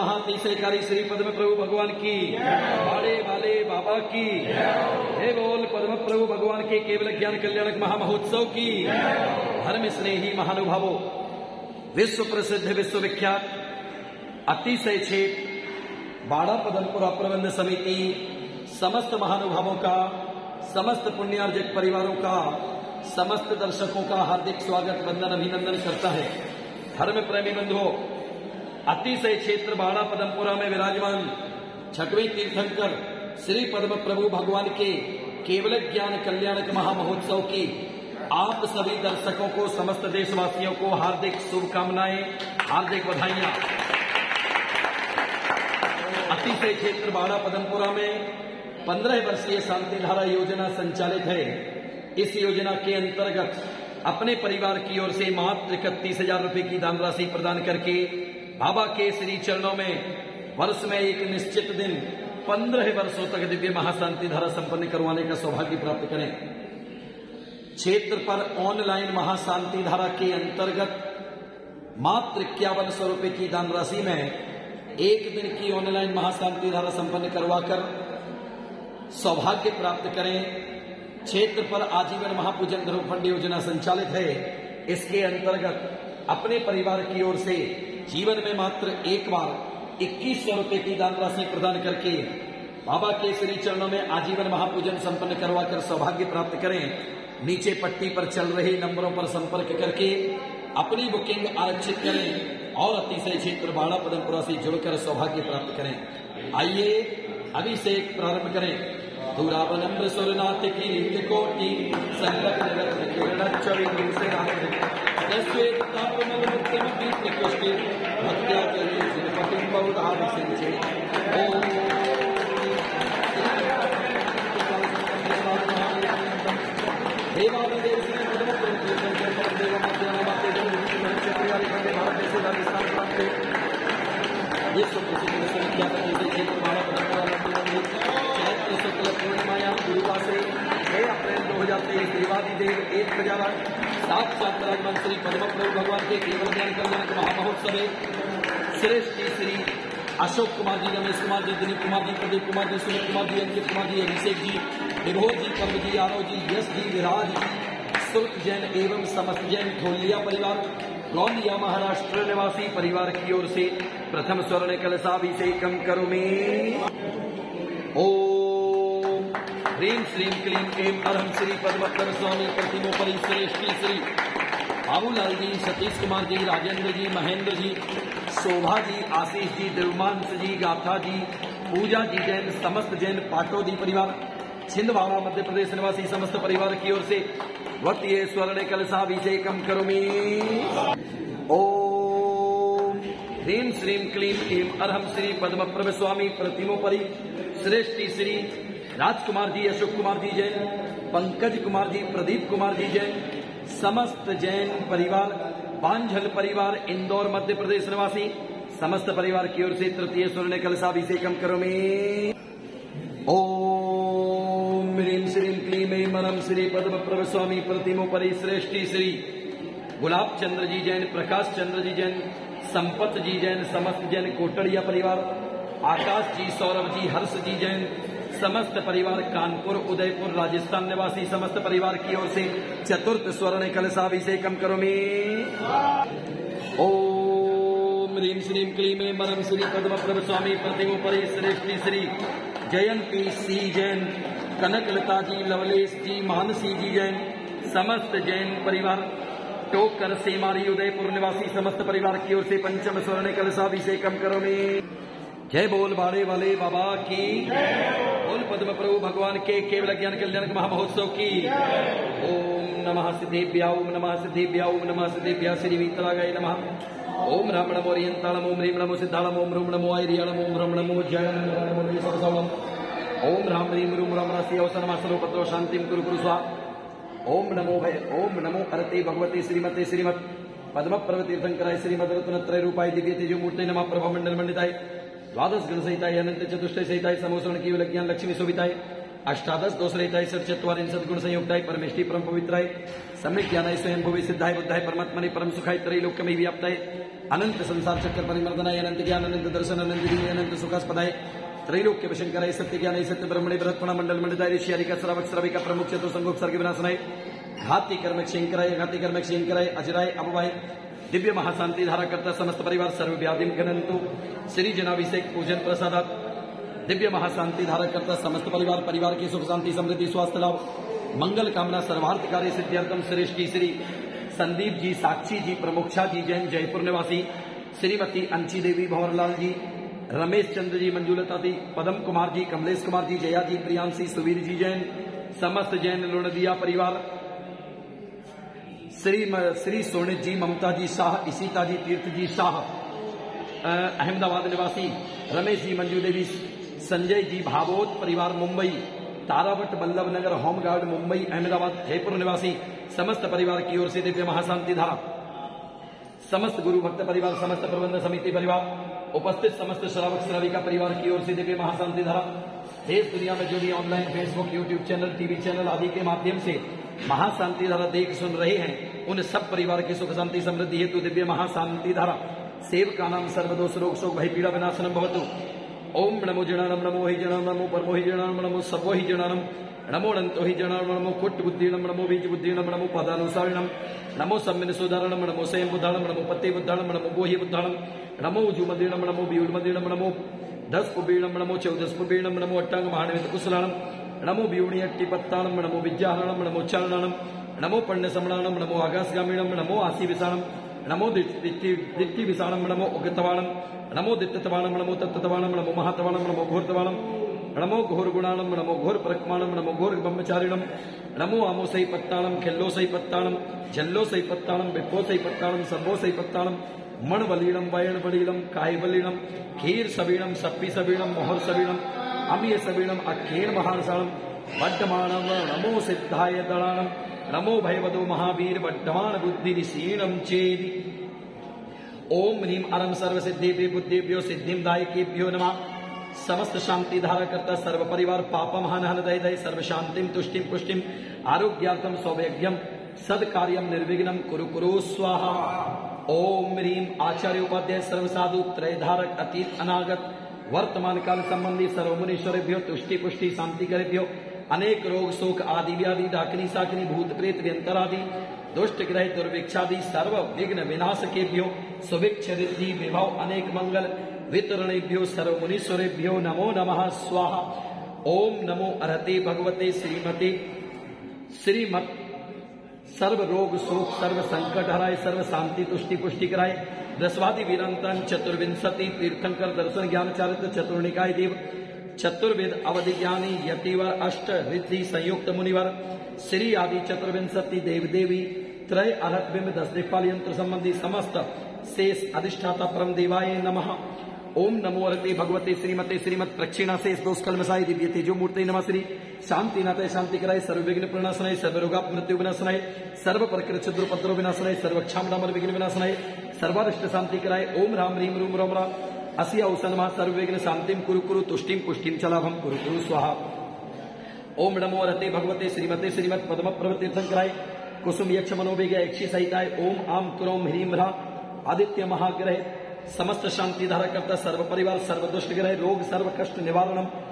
महाअतिशयकारी श्री पद्मप्रभु भगवान की, बाड़े वाले बाबा की, हे बोल पद्मप्रभु भगवान के केवल ज्ञान कल्याणक महामहोत्सव की। धर्म स्नेही महानुभावों, विश्व प्रसिद्ध विश्वविख्यात अतिशय क्षेत्र बाड़ा पदमपुरा प्रबंध समिति समस्त महानुभावों का, समस्त पुण्यार्जक परिवारों का, समस्त दर्शकों का हार्दिक स्वागत, वंदन, अभिनंदन करता है। धर्म प्रेमी बंधुओं, अतिशय क्षेत्र बाड़ा पदमपुरा में विराजमान छठवें तीर्थंकर श्री पद्मप्रभु भगवान के केवल ज्ञान कल्याणक महामहोत्सव की आप सभी दर्शकों को, समस्त देशवासियों को हार्दिक शुभकामनाएं, हार्दिक बधाइयां। अतिशय क्षेत्र बाड़ा पदमपुरा में 15 वर्षीय शांति धारा योजना संचालित है। इस योजना के अंतर्गत अपने परिवार की ओर से मात्र 31,000 रूपये की दान राशि प्रदान करके बाबा के श्री चरणों में वर्ष में एक निश्चित दिन 15 वर्षों तक दिव्य महाशांति धारा संपन्न करवाने का सौभाग्य प्राप्त करें। क्षेत्र पर ऑनलाइन महाशांति धारा के अंतर्गत मात्र 5100 रूपये की दान राशि में एक दिन की ऑनलाइन महाशांति धारा संपन्न करवाकर सौभाग्य प्राप्त करें। क्षेत्र पर आजीवन महापूजन धर्म फंड योजना संचालित है। इसके अंतर्गत अपने परिवार की ओर से जीवन में मात्र एक बार 2100 रूपये की दान राशि प्रदान करके बाबा के श्री चरणों में आजीवन महापूजन संपन्न करवाकर सौभाग्य प्राप्त करें। नीचे पट्टी पर चल रहे नंबरों पर संपर्क करके अपनी बुकिंग आरक्षित करें और अतिशय क्षेत्र बाड़ा पदमपुरा से जुड़कर सौभाग्य प्राप्त करें। आइए अभिषेक प्रारंभ करें। धूरावलंब सुरनाथ की कोटि संगत रत्न किरण चविंदु से राधे तस्वे तापमल मुक्तम गीत कृष्ण भक्त्या चले श्रीपतिं बहुधाम सिंचे ओम देवादेव श्री पद्मप्रभु शंकर देवमध्यम माते जन्मस्य प्रियारि वंदे भारत से राजस्थान प्राप्त विश्व प्रसिद्ध संख्या क्षेत्र बाड़ा पदमपुरा माया गुरुवासरे 6 अप्रैल 2023 देवाधिदेव 1,007 राजमान श्री पद्मप्रभु भगवान के केवल ज्ञान कल्याणक महामहोत्सव श्रेष्ठ श्री अशोक कुमार जी, रमेश कुमार जी, दिलीप कुमार जी, प्रदीप कुमार जी, सुनील कुमार जी, अंकित कुमार जी, अभिषेक जी, विभोर जी, कमल जी, यादव जी, यश जी, विराज शुल्क जैन एवं समस्त जैन धोलिया परिवार गौलिया महाराष्ट्र निवासी परिवार की ओर से प्रथम स्वर्ण कलशाभिषेकम करोमि। ओम ह्रीं श्रीं क्लीं ऐं परम श्री पद्मकर स्वामी प्रतिमोपरि श्रेष्ठ श्री बाबूलाल जी, सतीश कुमार जी, राजेंद्र जी, महेंद्र जी, शोभा जी, आशीष जी, देवमांस जी, गाथा जी, पूजा जी जैन समस्त जैन पाटोदी परिवार छिंदवाड़ा मध्य प्रदेश निवासी समस्त परिवार की ओर से वर्तीय स्वर्ण कलशाभिषेकम करोमि। ओम ह्रीं श्रीं क्लीं ऐं परम श्री पद्मप्रभ स्वामी प्रतिमोपरि श्रेष्ठ श्री राजकुमार जी, अशोक कुमार जी जैन, पंकज कुमार जी, प्रदीप कुमार जी जैन समस्त जैन परिवार बांझल परिवार इंदौर मध्य प्रदेश निवासी समस्त परिवार की ओर से तृतीय स्वर्ण कलशाभिषेकम करोमि। ओम ह्रीं श्रीं क्लीं ऐं परम श्री पद्मप्रभ स्वामी प्रतिमोपरि श्रेष्ठ श्री गुलाब चंद्र जी जैन, प्रकाश चंद्र जी जैन, संपत जी जैन समस्त जैन कोटरिया परिवार, आकाश जी, सौरभ जी, हर्ष जी जैन समस्त परिवार कानपुर उदयपुर राजस्थान निवासी समस्त परिवार की ओर से चतुर्थ स्वर्ण कलशाभिषेकम करोमि। ओम ह्रीं श्रीं क्लीं ऐं परम श्री पद्मप्रभ स्वामी प्रतिमोपरि श्रेष्ठ श्री जयंती सी जैन, कनकलता जी, लवलेश जी, मानसी जी जैन समस्त जैन परिवार टोकर सेमारी उदयपुर निवासी समस्त परिवार की ओर से पंचम स्वर्ण कलशाभिषेकम करोमि। जय बोल बाड़े वाले बाबा की, बोल पद्मप्रभु भगवान के केवल ज्ञान कल्याणक महामहोत्सव की। ओम नमः सिद्धेभ्या, ओम नमः सिद्धेभ्या, ओम नमः सिद्धेभ्या श्री वीतरागाय नमः। ओम राम नमो ओरियंतालम, ओम ह्रीं नमो सिद्धालम, ओम रूम नमो ऐरियालम, ओम रम नमो जयम नमोसवलम, ओम राम ह्रीं रूम राम राशि अवसरमा सर्वपत्रो शांतिम कुरु कुरु स्वाहा। ओम नमो हरते भगवते श्रीमते श्रीमत पद्मप्रभु तीर्थंकराय श्रीमद रत्नत्रय रूपाय दिव्य तेजोमूर्तये नमः। प्रभा मंडल मंडिताय द्वादश गण सहिताय अनंत चतुष्टय सहिताय समोसरण केवल ज्ञान लक्ष्मी शोभिताय अष्टादश दोषरहिताय सत्चत्वारिंशत् गुणसंयुक्ताय परमेष्टि परम पवित्राय सम्यक् ज्ञानाय स्वयं भुवि सिद्धाय बुद्धाय परमात्मने परम सुखाय त्रैलोक्यमय व्याप्ताय अनंत संसार चक्र परिमर्दनाय अनंत ज्ञान अनंत दर्शन अनंत लीला अनंत सुखास्पदाय त्रैलोक्य वशंकराय सत्य ज्ञानाय सत्य ब्रह्मणे बृहत्पणा मंडल मंडलाय ऋषियारिका श्रावक श्राविका प्रमुख चतुर संगोप सर्ग विनाशनाय घाति कर्म क्षयंकराय घाति कर्म क्षयंकराय अजराय अभवाय दिव्य महाशांति धारा करता समस्त परिवार सर्व व्याधिम गणंतु श्री जनाभिषेक पूजन प्रसादात दिव्य महाशांति धारा करता समस्त परिवार परिवार की सुख शांति समृद्धि स्वास्थ्य लाभ मंगल कामना सर्वार्थ कार्य सिद्ध्यर्थम श्रेष्ठी श्री संदीप जी साक्षी जी प्रमोक्षा जी जैन जयपुर निवासी श्रीमती अंशी देवी भंवरलाल जी रमेश चंद्र जी मंजूलता जी पदम कुमार जी कमलेश कुमार जी जया जी प्रियांशी सुवीर जी जैन समस्त जैन लुणदिया परिवार श्री सोनित जी ममता जी शाह इशिता जी तीर्थ जी शाह अहमदाबाद निवासी रमेश जी मंजू देवी संजय जी भावोत परिवार मुंबई तारावट बल्लभ नगर होम गार्ड मुंबई अहमदाबाद जयपुर निवासी समस्त परिवार की ओर से दिव्य महाशांति धारा समस्त गुरु भक्त परिवार समस्त प्रबंध समिति परिवार उपस्थित समस्त श्रावक श्राविका परिवार की ओर से दिव्य महाशांति धारा देश दुनिया में जुड़ी online Facebook YouTube channel TV channel आदि के माध्यम से महाशांति धारा देख सुन रहे हैं उन सब परिवार की सुख शांति समृद्धि हेतु दिव्य महाशांति धारा सेव का नाम सर्वदोष रोग शोक भय पीड़ा विनाशनम भवतु ओम नमो जनानम नमो हि जनानम नमो परमो हि जनानम नमो सर्वो हि जनानम नमो अनंतो हि जनानम नमो कोटि बुद्धिनम नमो बीज बुद्धिनम नमो पदानुसारिणम नमो सम्मिन सुधारणम नमो स्वयं बुद्धाणम नमो पते बुद्धाणम नमो बोहि बुद्धाणम नमो उजुमदीणम नमो बीउडमदीणम नमो दस पुबीणम नमो चौदस पुबीणम नमो अट्टांग महानवित कुशलाणम नमो बीउणी अट्टि पत्ताणम नमो विज्ञानम नमो चारणाणम नमो पण्य समणाणम नमो आकाशगामिणम नमो आसी विषाणम नमो दिट्टि विषाणम नमो उगतवाणम नमो दित्तवाणम नमो तत्तवाणम नमो महातवाणम नमो घोरतवाणम नमो घोर गुणाणम नमो घोर परकमाणम नमो घोर ब्रह्मचारिणम नमो आमोसई पत्ताणम खिल्लोसई पत्ताणम झल्लोसई पत्ताणम विपोसई पत्ताणम सर्वोसई पत्ताणम मणबलीणम वयणबलीणम कायबलीणम खीर सबीणम सप्पी सबीणम मोहर सबीणम अमीय सबीणम अखेण महारसाणम वड्डमाणम नमो सिद्धाय दलाणम नमो भयवदो महावीर वड्डमाण बुद्धिरिशीणम चेदि ओम ह्रीम अरम सर्व सिद्धि बुद्धिभ्यो सिद्धिम दायकेभ्यो नमः समस्त शांति धारा करता सर्व परिवार पाप महानहन दय दय सर्व शांतिम तुष्टिम पुष्टिम आरोग्यार्थम सौभाग्यम सदकार्यम निर्विघ्नम कुरु कुरु स्वाहा ओम ह्रीम आचार्य उपाध्याय सर्व साधु त्रयधारक अतीत अनागत वर्तमान काल संबंधी सर्वमुनीश्वरेभ्यो तुष्टि पुष्टि शांति करेभ्यो अनेक रोग शोक आदि व्याधि डाकिनी साकिनी भूत प्रेत व्यंतर आदि दुष्ट ग्रह दुर्भिक्षादि सर्व विघ्न विनाश केभ्यो सुभिक्ष रिद्धि विभव अनेक मंगल वितरणेभ्यो सर्व मुनीश्वरेभ्यो नमो नमः स्वाहा ओम नमो अर्हते भगवते श्रीमते श्रीमत सर्व रोग शोक सर्व संकट हराय सर्व शांति तुष्टि पुष्टि कराय दसवादि वीरांतन चतुर्विंशति तीर्थंकर दर्शन ज्ञान चारित्र चतुर्निकाय देव चतुर्वेद अवधि ज्ञानी यतिवर अष्ट ऋद्धि संयुक्त मुनिवर श्री आदि चतुर्विंशति देव देवी त्रय अरहत बिंब दस दिक्पाल यंत्र संबंधी समस्त शेष अधिष्ठाता परम देवाय नमः ओम नमो अर्हते भगवते श्रीमते श्रीमत प्रक्षिणा शेष दोष कलमसाय दिव्य तेजो मूर्ति नमः श्री शांति नाथाय शांति कराय सर्वविघ्न प्रणाशनाय सर्वरोगा मृत्यु विनाशनाय सर्व प्रकृत शत्रु पत्रो विनाशनाय सर्वक्षाम नामर विघ्न विनाशनाय सर्वारिष्ट शांति कराय ओम राम ह्रीम रूम रोम राम अस्य औषण महा सर्वविघ्न शांतिम कुरु कुरु तुष्टिम पुष्टिम चलाभम कुरु कुरु स्वाहा ओम नमो अर्हते भगवते श्रीमते श्रीमत पद्मप्रभु तीर्थंकराय कुसुम यक्ष मनोभिज्ञा यक्षी सहिताय ओम आम क्रोम ह्रीम ह्रा आदित्य महाग्रह समस्त शांति धारा करता सर्व परिवार सर्व दुष्ट ग्रह रोग सर्व कष्ट निवारणम